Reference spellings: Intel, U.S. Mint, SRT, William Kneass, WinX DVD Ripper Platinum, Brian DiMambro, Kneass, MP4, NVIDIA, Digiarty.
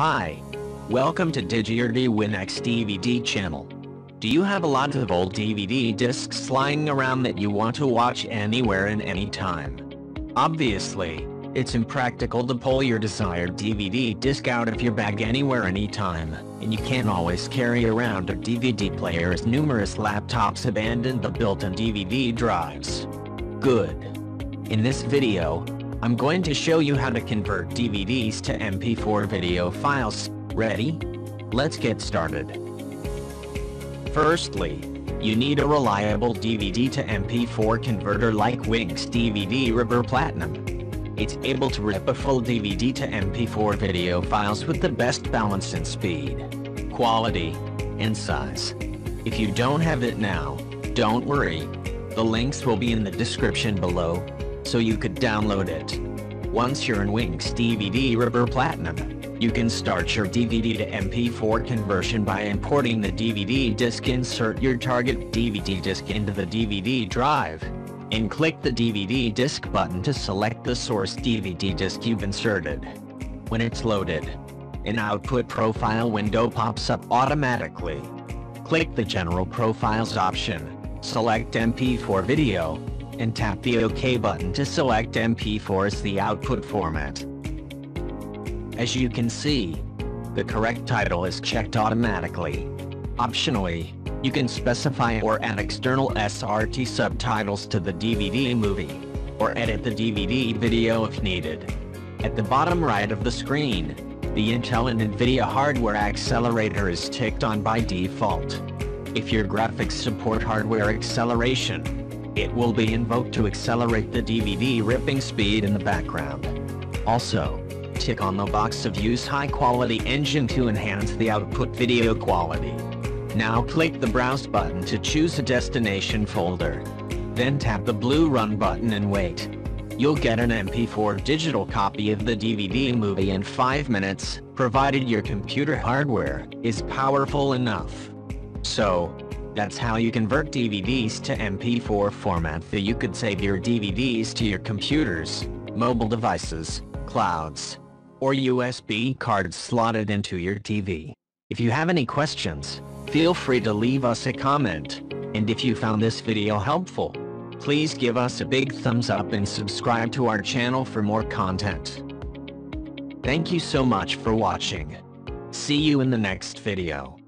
Hi. Welcome to Digiarty WinX DVD channel. Do you have a lot of old DVD discs lying around that you want to watch anywhere and anytime? Obviously, it's impractical to pull your desired DVD disc out of your bag anywhere anytime, and you can't always carry around a DVD player as numerous laptops abandoned the built-in DVD drives. Good. In this video, I'm going to show you how to convert DVDs to MP4 video files. Ready? Let's get started. Firstly, you need a reliable DVD to MP4 converter like WinX DVD Ripper Platinum. It's able to rip a full DVD to MP4 video files with the best balance in speed, quality, and size. If you don't have it now, don't worry. The links will be in the description below, so you could download it. Once you're in WinX DVD Ripper Platinum, you can start your DVD to MP4 conversion by importing the DVD disc. Insert your target DVD disc into the DVD drive, and click the DVD disc button to select the source DVD disc you've inserted. When it's loaded, an output profile window pops up automatically. Click the General Profiles option, select MP4 video, and tap the OK button to select MP4 as the output format. As you can see, the correct title is checked automatically. Optionally, you can specify or add external SRT subtitles to the DVD movie, or edit the DVD video if needed. At the bottom right of the screen, the Intel and NVIDIA hardware accelerator is ticked on by default. If your graphics support hardware acceleration, it will be invoked to accelerate the DVD ripping speed in the background. Also, tick on the box of Use High Quality Engine to enhance the output video quality. Now click the Browse button to choose a destination folder. Then tap the blue Run button and wait. You'll get an MP4 digital copy of the DVD movie in 5 minutes, provided your computer hardware is powerful enough. So, that's how you convert DVDs to MP4 format, that you could save your DVDs to your computers, mobile devices, clouds, or USB cards slotted into your TV. If you have any questions, feel free to leave us a comment, and if you found this video helpful, please give us a big thumbs up and subscribe to our channel for more content. Thank you so much for watching. See you in the next video.